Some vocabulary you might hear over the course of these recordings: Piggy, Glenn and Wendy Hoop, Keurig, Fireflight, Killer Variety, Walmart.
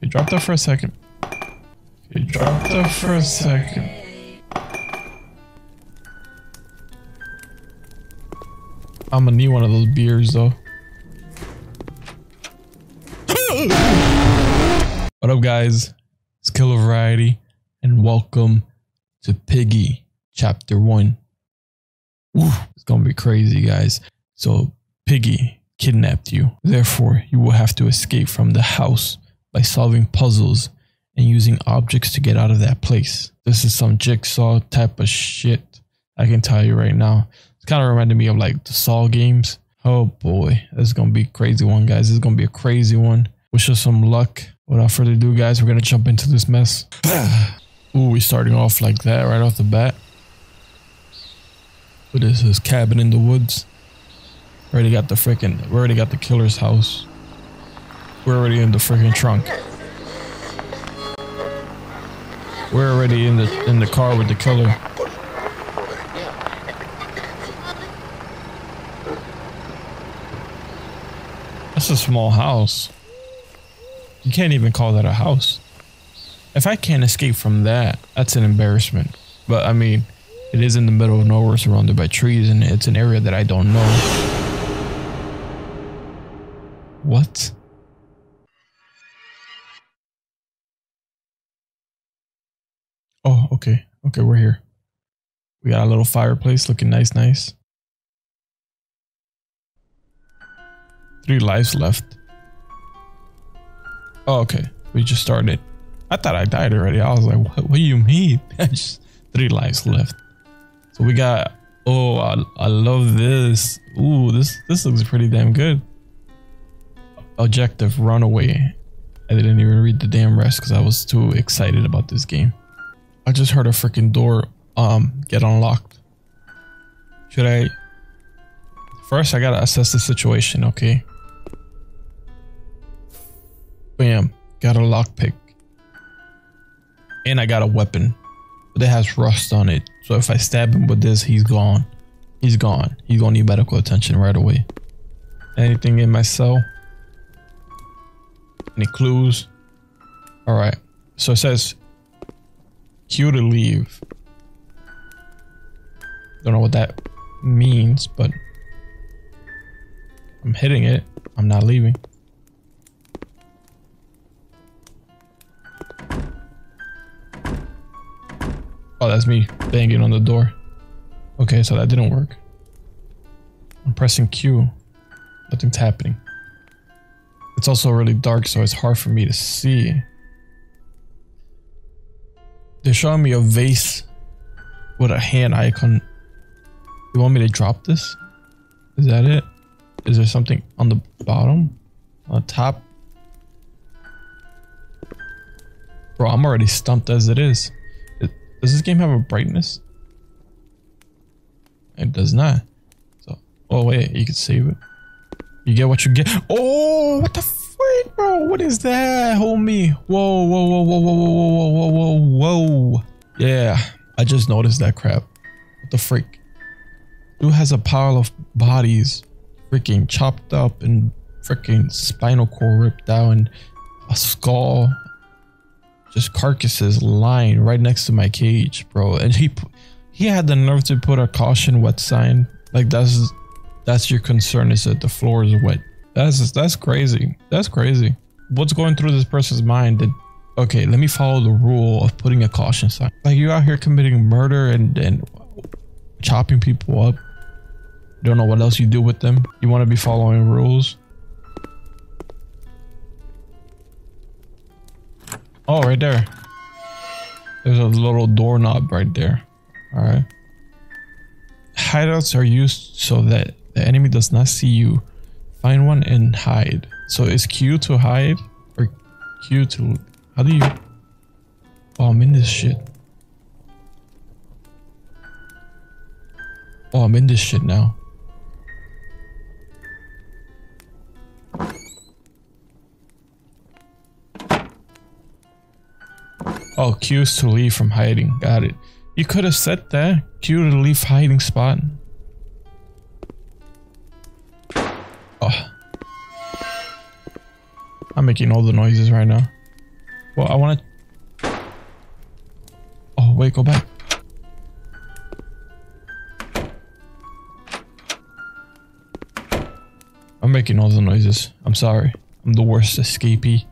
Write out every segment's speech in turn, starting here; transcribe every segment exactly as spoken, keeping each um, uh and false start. He dropped off for a second. He dropped off for a second. I'm gonna need one of those beers though. What up guys? It's Killer Variety and welcome to Piggy Chapter one. Woo, it's gonna be crazy guys. So Piggy kidnapped you. Therefore, you will have to escape from the house by solving puzzles and using objects to get out of that place. This is some jigsaw type of shit, I can tell you right now. It's kind of reminded me of like the Saw games. Oh boy, this is gonna be a crazy one guys. This is gonna be a crazy one. Wish us some luck. Without further ado guys, we're gonna jump into this mess. Ooh, we starting off like that right off the bat. What is this? Cabin in the woods. Already got the freaking, we already got the killer's house. We're already in the freaking trunk. We're already in the in the car with the killer. That's a small house. You can't even call that a house. If I can't escape from that, that's an embarrassment. But I mean, it is in the middle of nowhere, surrounded by trees, and it's an area that I don't know. What? Oh, okay. Okay, we're here. We got a little fireplace looking nice, nice. Three lives left. Oh, okay. We just started. I thought I died already. I was like, what, what do you mean? Just three lives left. So we got, oh, I, I love this. Ooh, this, this looks pretty damn good. Objective, run away. I didn't even read the damn rest because I was too excited about this game. I just heard a freaking door um get unlocked. Should I? First, I gotta assess the situation, okay? Bam, got a lockpick. And I got a weapon, but it has rust on it. So if I stab him with this, he's gone. He's gone. He's gonna need medical attention right away. Anything in my cell? Any clues? All right, so it says Q to leave. Don't know what that means, but I'm hitting it. I'm not leaving. Oh, that's me banging on the door. Okay, so that didn't work. I'm pressing Q. Nothing's happening. It's also really dark, so it's hard for me to see. They're showing me a vase with a hand icon. You want me to drop this? Is that it? Is there something on the bottom? On the top? Bro, I'm already stumped as it is. It, does this game have a brightness? It does not. So, oh wait, you can save it. You get what you get. Oh, what the fuck, bro? What is that, homie? Whoa, whoa, whoa, whoa, whoa, whoa, whoa, whoa, whoa, whoa. Yeah, I just noticed that crap. What the freak? Dude has a pile of bodies, freaking chopped up and freaking spinal cord ripped out and a skull. Just carcasses lying right next to my cage, bro. And he he had the nerve to put a caution wet sign. Like that's... That's your concern, is that the floor is wet. That's that's crazy. That's crazy. What's going through this person's mind? That, okay, let me follow the rule of putting a caution sign. Like you're out here committing murder and, and chopping people up. Don't know what else you do with them. You want to be following rules. Oh, right there. There's a little doorknob right there. All right. Hideouts are used so that the enemy does not see you. Find one and hide. So is Q to hide or Q to... How do you... Oh, I'm in this shit. Oh, I'm in this shit now. Oh, Q's to leave from hiding. Got it. You could have said that. Q to leave hiding spot. Oh. I'm making all the noises right now. Well, I want to... Oh, wait, go back. I'm making all the noises. I'm sorry. I'm the worst escapee.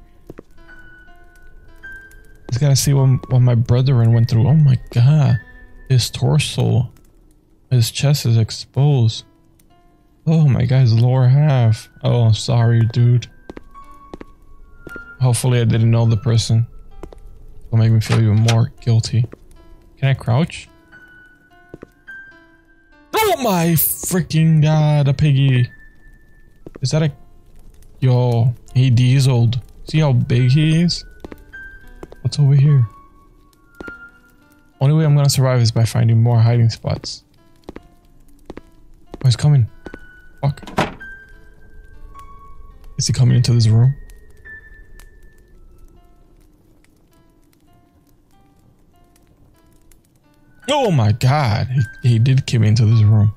I just gotta see what, what my brethren went through. Oh my god. His torso. His chest is exposed. Oh my god, his lower half. Oh, sorry, dude. Hopefully I didn't know the person. It'll make me feel even more guilty. Can I crouch? Oh my freaking god, a piggy. Is that a... Yo, he dieseled. See how big he is? What's over here? Only way I'm gonna survive is by finding more hiding spots. Oh, he's coming. Fuck. Is he coming into this room? Oh my god, he, he did come into this room.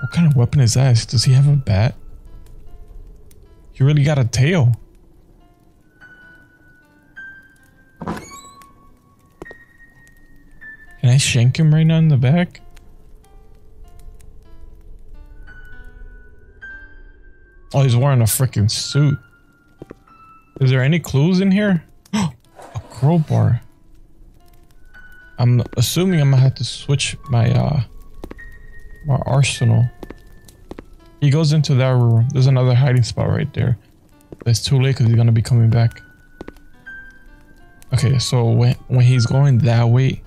What kind of weapon is that? Does he have a bat? He really got a tail. Can I shank him right now in the back? Oh, he's wearing a freaking suit. Is there any clues in here? A crowbar. I'm assuming I'm gonna have to switch my uh my arsenal. He goes into that room. There's another hiding spot right there. It's too late because he's gonna be coming back. Okay, so when when he's going that way,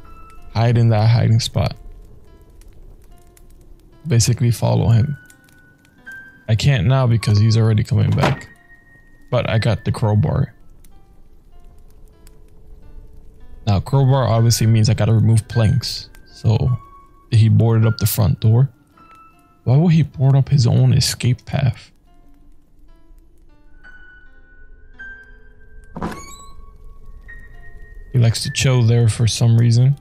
hide in that hiding spot. Basically follow him. I can't now because he's already coming back. But I got the crowbar. Now crowbar obviously means I gotta remove planks. So he boarded up the front door. Why would he board up his own escape path? He likes to chill there for some reason.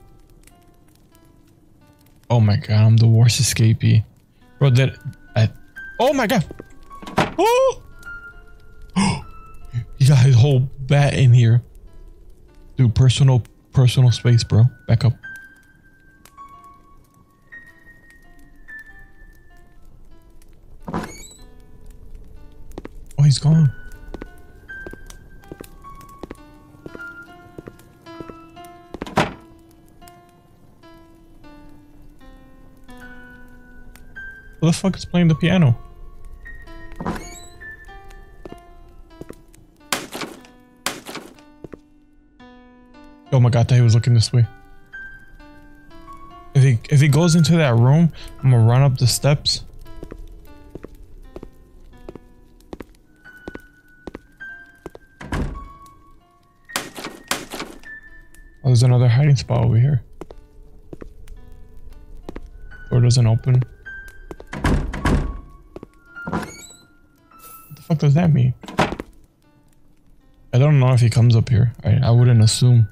Oh my god, I'm the worst escapee. Bro, did I... Oh my god! Oh! He got his whole bat in here. Dude, personal, personal space, bro. Back up. He's gone. Who the fuck is playing the piano? Oh my god, I thought he was looking this way. If he if he goes into that room, I'm gonna run up the steps. There's another hiding spot over here. Door doesn't open. What the fuck does that mean? I don't know if he comes up here. I, I wouldn't assume.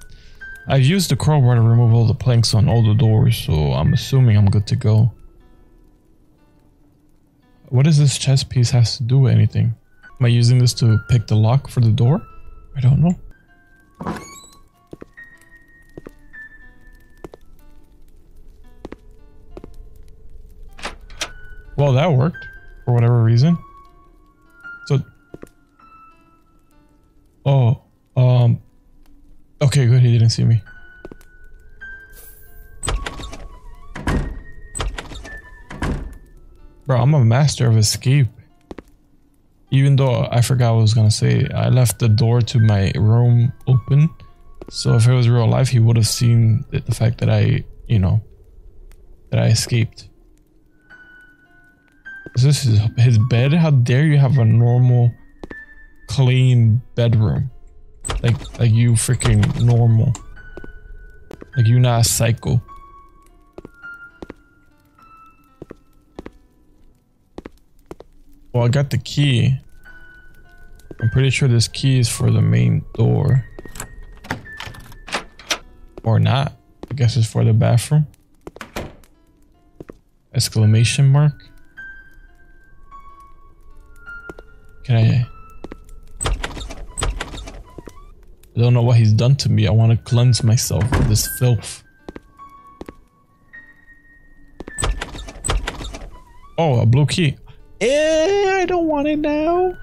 I've used the crowbar to remove all the planks on all the doors, so I'm assuming I'm good to go. What does this chess piece has to do with anything? Am I using this to pick the lock for the door? I don't know. Well, that worked for whatever reason. So, oh, um, okay, good. He didn't see me. Bro, I'm a master of escape. Even though I forgot what I was going to say, I left the door to my room open. So if it was real life, he would have seen the, the fact that I, you know, that I escaped. Is this his, his bed? How dare you have a normal, clean bedroom? Like, like you freaking normal. Like you not a psycho. Well, I got the key. I'm pretty sure this key is for the main door. Or not. I guess it's for the bathroom. Exclamation mark. Can I? I don't know what he's done to me. I want to cleanse myself of this filth. Oh, a blue key. Eh, I don't want it now.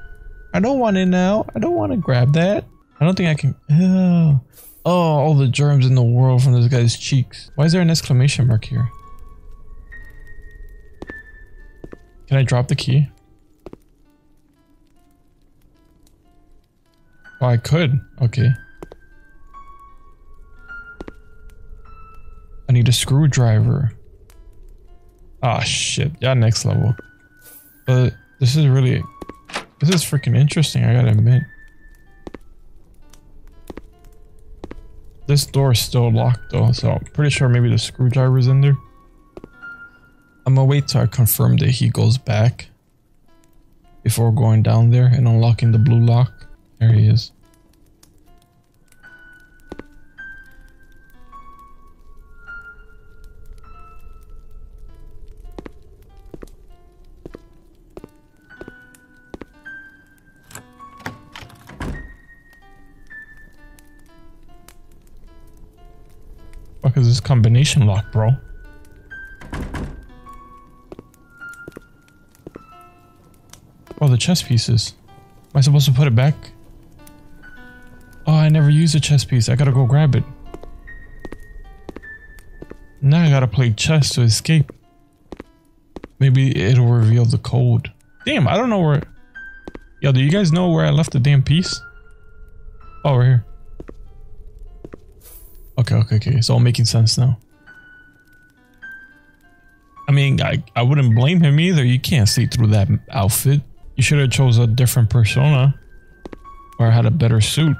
I don't want it now. I don't want to grab that. I don't think I can. Oh, oh, all the germs in the world from this guy's cheeks. Why is there an exclamation mark here? Can I drop the key? Oh, I could. Okay. I need a screwdriver. Ah, shit. Yeah, next level. But this is really... This is freaking interesting, I gotta admit. This door is still locked, though, so I'm pretty sure maybe the screwdriver's in there. I'm gonna wait till I confirm that he goes back before going down there and unlocking the blue lock. There he is. Fuck is this combination lock, bro? Oh, the chess pieces. Am I supposed to put it back? Oh, I never used a chess piece. I gotta go grab it. Now I gotta play chess to escape. Maybe it'll reveal the code. Damn, I don't know where... Yo, do you guys know where I left the damn piece? Oh, right here. Okay, okay, okay. It's all making sense now. I mean, I, I wouldn't blame him either. You can't see through that outfit. You should have chose a different persona. Or had a better suit.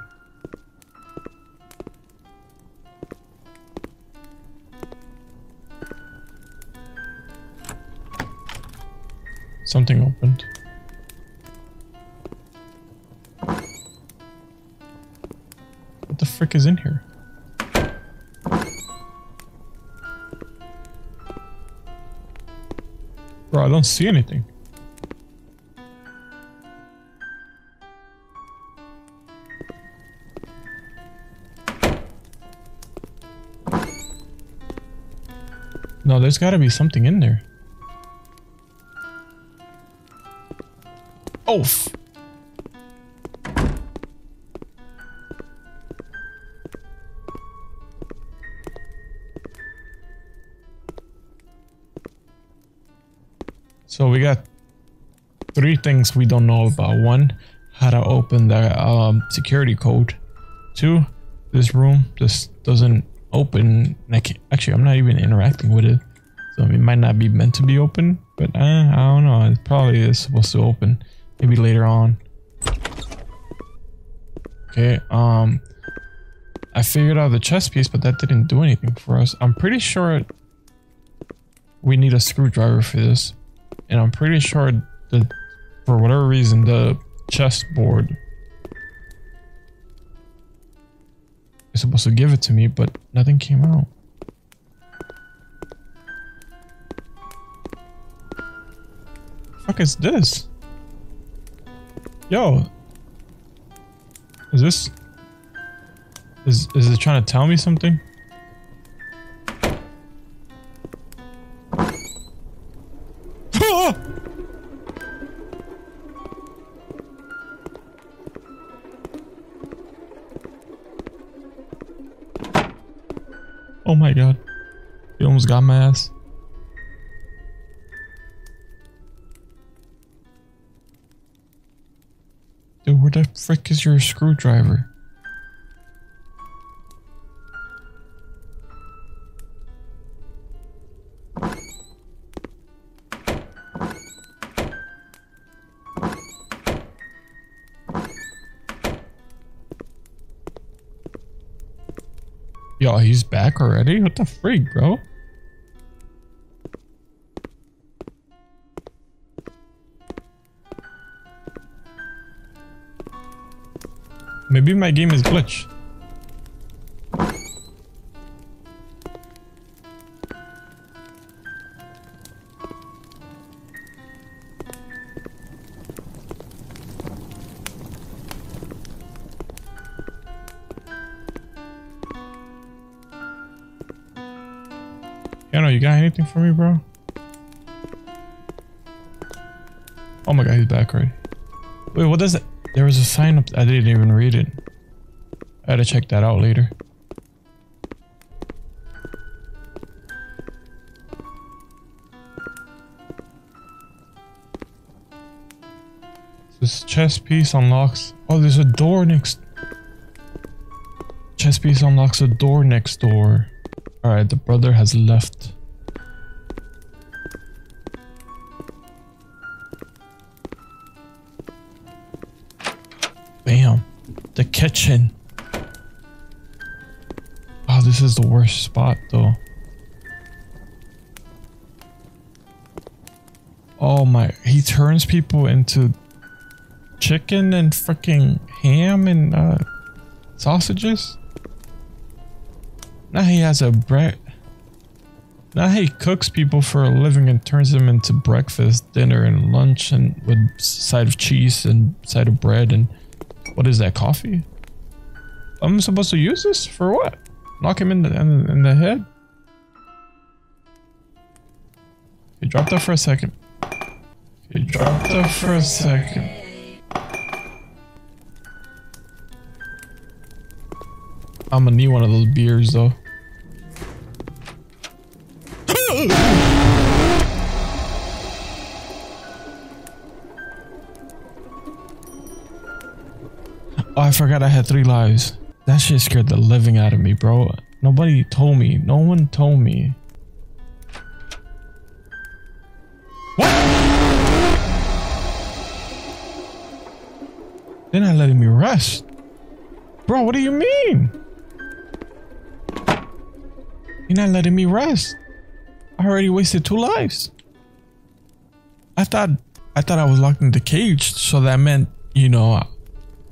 Something opened. What the frick is in here? Bro, I don't see anything. No, there's gotta be something in there. Oh! So we got three things we don't know about. One, how to open the um, security code. Two, this room just doesn't open. Actually, I'm not even interacting with it. So it might not be meant to be open, but uh, I don't know. It probably is supposed to open. Maybe later on. Okay, um... I figured out the chess piece, but that didn't do anything for us. I'm pretty sure... we need a screwdriver for this. And I'm pretty sure that... for whatever reason, the chessboard... is supposed to give it to me, but nothing came out. What the fuck is this? Yo, is this, is, is it trying to tell me something? Oh my God, you almost got my ass. Dude, where the frick is your screwdriver? Yo, he's back already? What the freak, bro? Maybe my game is glitched. Yano, you got anything for me, bro? Oh my god, he's back already. Wait, what does that? There was a sign up. I didn't even read it. I had to check that out later. This chess piece unlocks. Oh, there's a door next. Chess piece unlocks a door next door. Alright, the brother has left. Bam. The kitchen. Oh, this is the worst spot though. Oh my. He turns people into chicken and freaking ham and uh, sausages. Now he has a bread. Now he cooks people for a living and turns them into breakfast, dinner, and lunch, and with side of cheese and side of bread and what is that, coffee? I'm supposed to use this for what? Knock him in the in, in the head. He dropped that for a second. He dropped that for a second. I'm gonna need one of those beers though. Oh, I forgot I had three lives. That shit scared the living out of me, bro. Nobody told me. No one told me. What? They're not letting me rest. Bro, what do you mean? You're not letting me rest. I already wasted two lives. I thought I thought I was locked in the cage, so that meant, you know, I,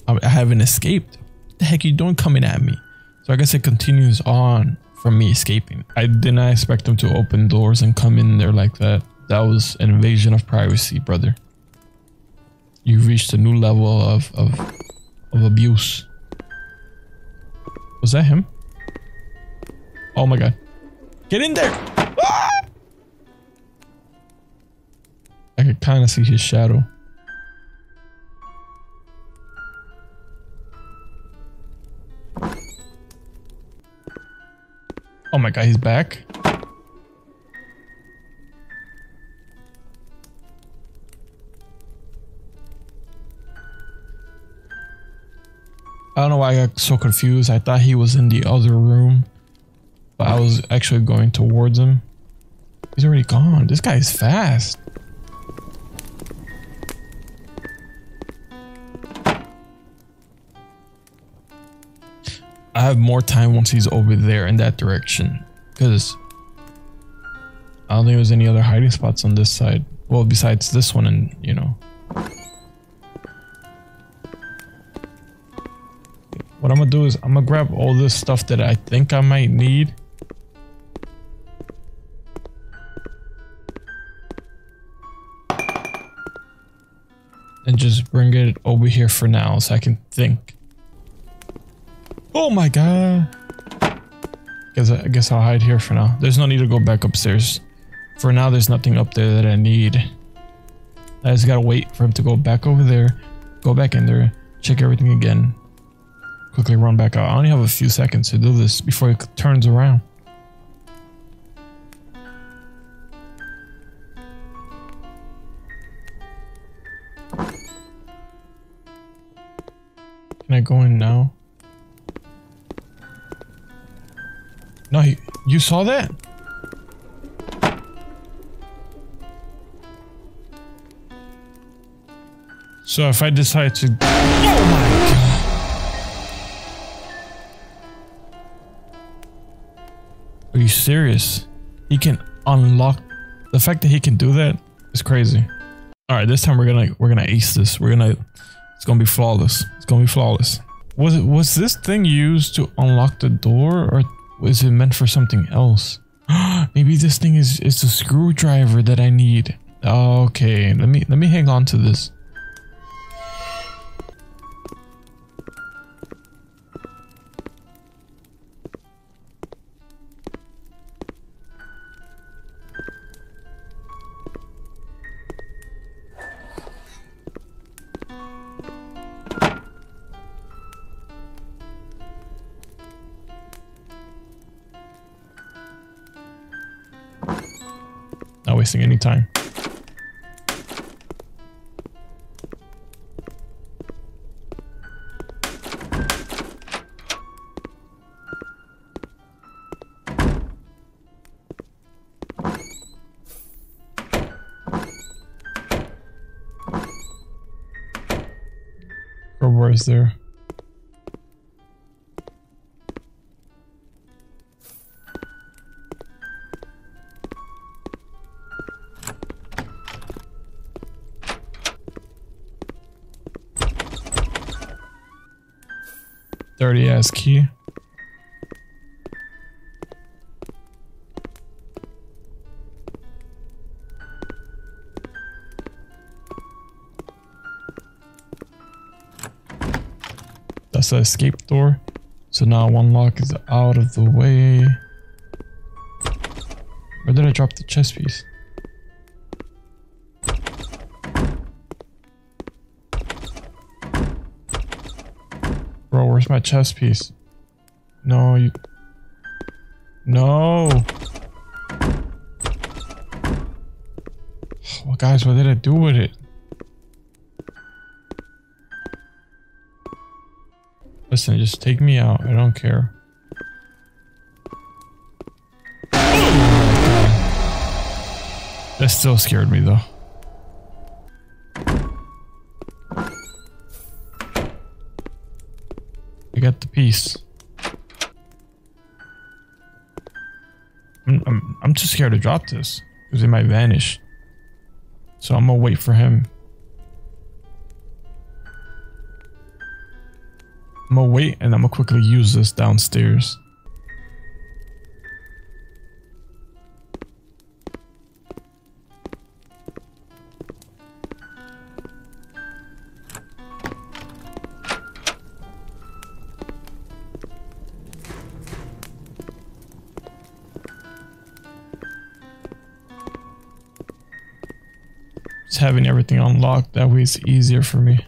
I haven't escaped. What the heck are you doing coming at me? So I guess it continues on from me escaping. I did not expect them to open doors and come in there like that. That was an invasion of privacy, brother. You reached a new level of of, of abuse. Was that him? Oh my god. Get in there! Ah! I could kind of see his shadow. Oh my god, he's back. I don't know why I got so confused. I thought he was in the other room. But I was actually going towards him. He's already gone. This guy is fast. I have more time once he's over there in that direction. Because I don't think there's any other hiding spots on this side. Well, besides this one and, you know. What I'm gonna do is I'm gonna grab all this stuff that I think I might need. And just bring it over here for now so I can think. Oh my god. Guess I guess I'll hide here for now. There's no need to go back upstairs. For now, there's nothing up there that I need. I just gotta wait for him to go back over there. Go back in there. Check everything again. Quickly run back out. I only have a few seconds to do this before he turns around. Can I go in now? No, he, you saw that? So if I decide to... Oh my god! Are you serious? He can unlock. The fact that he can do that is crazy. All right, this time we're gonna we're gonna ace this. We're gonna. It's gonna be flawless. It's gonna be flawless. Was it was this thing used to unlock the door, or was it meant for something else? Maybe this thing is is the screwdriver that I need. Okay, let me let me hang on to this. wasting any time. Crowbar is there. Dirty ass key. That's the escape door. So now one lock is out of the way. Where did I drop the chess piece? Bro, where's my chess piece? No, you... No! Well, guys, what did I do with it? Listen, just take me out. I don't care. That still scared me, though. I got the piece. I'm, I'm, I'm too scared to drop this because it might vanish. So I'm gonna wait for him. I'm gonna wait and I'm gonna quickly use this downstairs. Having everything unlocked, that way it's easier for me.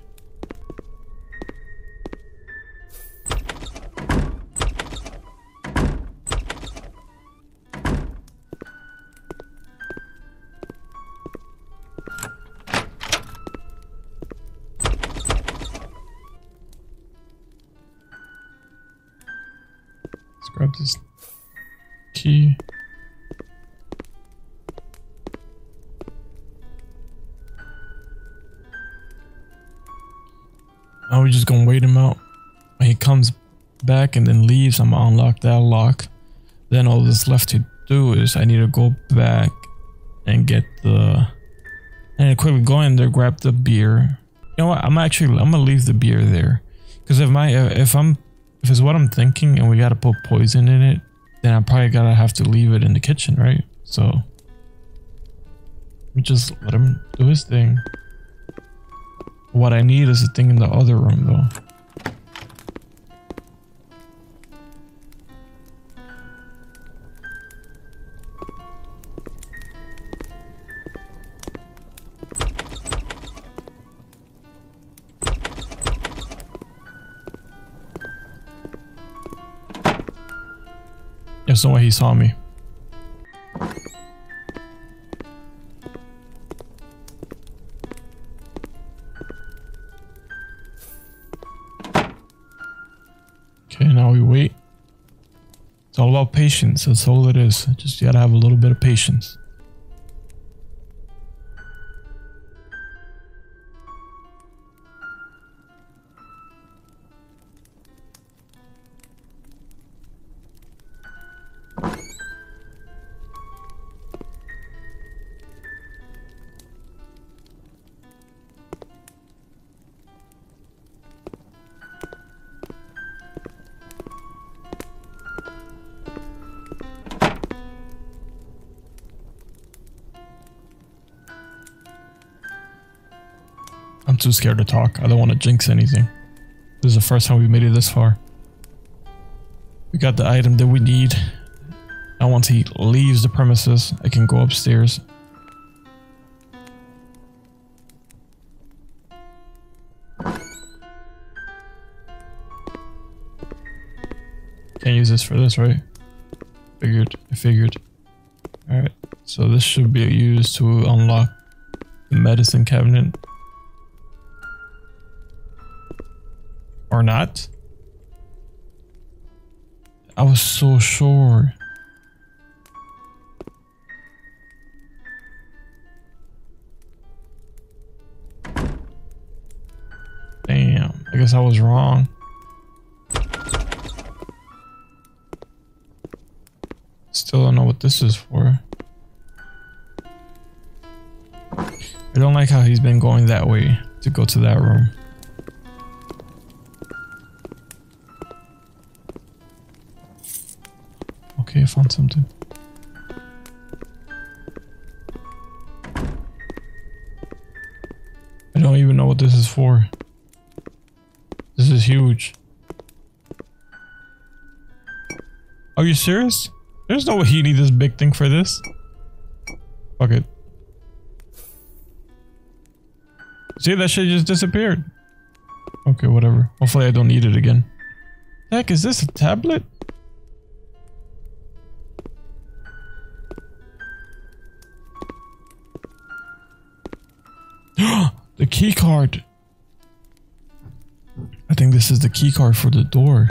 Let's grab this key. Now we're just gonna wait him out. When he comes back and then leaves, I'm gonna unlock that lock. Then all that's left to do is I need to go back and get the... And quickly go in there, grab the beer. You know what? I'm actually I'm gonna leave the beer there, because if my if I'm if it's what I'm thinking and we gotta put poison in it, then I probably gotta have to leave it in the kitchen, right? So let me just let him do his thing. What I need is a thing in the other room, though. There's no way he saw me. Okay, now we wait. It's all about patience. That's all it is. Just gotta have a little bit of patience. I'm too scared to talk. I don't want to jinx anything. This is the first time we made it this far. We got the item that we need. Now once he leaves the premises, I can go upstairs. Can't use this for this, right? Figured. I figured. Alright, so this should be used to unlock the medicine cabinet. Or not. I was so sure. Damn, I guess I was wrong. Still don't know what this is for. I don't like how he's been going that way to go to that room. Okay, I found something. I don't even know what this is for. This is huge. Are you serious? There's no way you need this big thing for this. Fuck it. See, that shit just disappeared. Okay, whatever. Hopefully I don't need it again. Heck, is this a tablet? The key card. I think this is the key card for the door.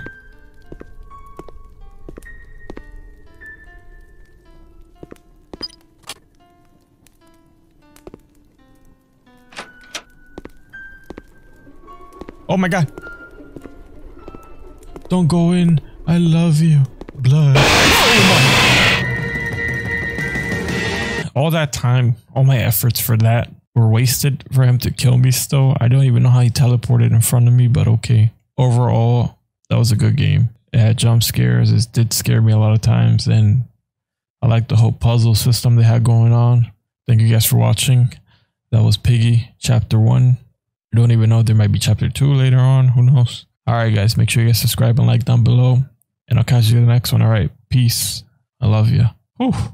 Oh my god. Don't go in. I love you. Blood. All that time, all my efforts for that were wasted for him to kill me still. I don't even know how he teleported in front of me, but okay. Overall, that was a good game. It had jump scares. It did scare me a lot of times, and I like the whole puzzle system they had going on. Thank you guys for watching. That was Piggy, Chapter one. I don't even know if there might be chapter two later on. Who knows? All right, guys, make sure you guys subscribe and like down below, and I'll catch you in the next one. All right, peace. I love you. Whew.